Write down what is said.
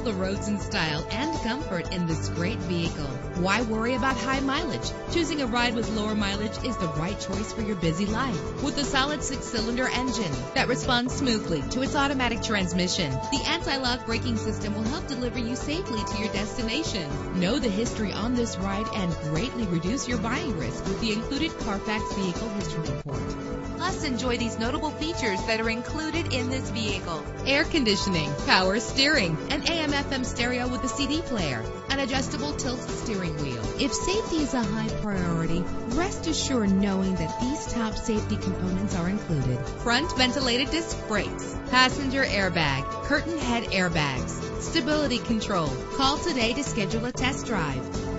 Travel the roads in style and comfort in this great vehicle. Why worry about high mileage? Choosing a ride with lower mileage is the right choice for your busy life. With a solid 6-cylinder engine that responds smoothly to its automatic transmission, the anti-lock braking system will help deliver you safely to your destination. Know the history on this ride and greatly reduce your buying risk with the included Carfax Vehicle History Report. Plus, enjoy these notable features that are included in this vehicle: air conditioning, power steering, an AM/FM stereo with a CD player, an adjustable tilt steering wheel. If safety is a high priority, rest assured knowing that these top safety components are included: front ventilated disc brakes, passenger airbag, curtain head airbags, stability control. Call today to schedule a test drive.